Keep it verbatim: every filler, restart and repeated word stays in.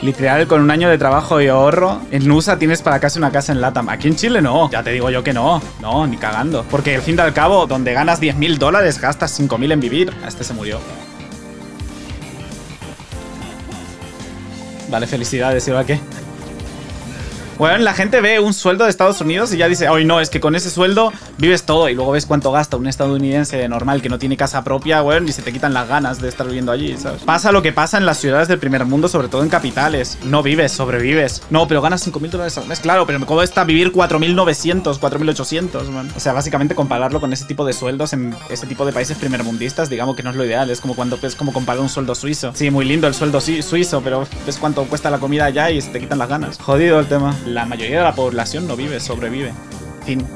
Literal, con un año de trabajo y ahorro, en U S A tienes para casi una casa en LATAM. Aquí en Chile no. Ya te digo yo que no. No, ni cagando. Porque al fin y al cabo, donde ganas diez mil dólares, gastas cinco mil en vivir. Este se murió. Vale, felicidades, ¿y va qué? Bueno, la gente ve un sueldo de Estados Unidos y ya dice, ay no, es que con ese sueldo vives todo. Y luego ves cuánto gasta un estadounidense normal que no tiene casa propia, bueno, y se te quitan las ganas de estar viviendo allí, ¿sabes? Pasa lo que pasa en las ciudades del primer mundo, sobre todo en capitales. No vives, sobrevives. No, pero ganas cinco mil dólares al mes, claro, pero me cuesta vivir cuatro mil novecientos, cuatro mil ochocientos, man. O sea, básicamente compararlo con ese tipo de sueldos en ese tipo de países primermundistas, digamos que no es lo ideal. Es como cuando es como comparar un sueldo suizo. Sí, muy lindo el sueldo suizo, pero ves cuánto cuesta la comida allá y se te quitan las ganas. Jodido el tema. La mayoría de la población no vive, sobrevive. Fin.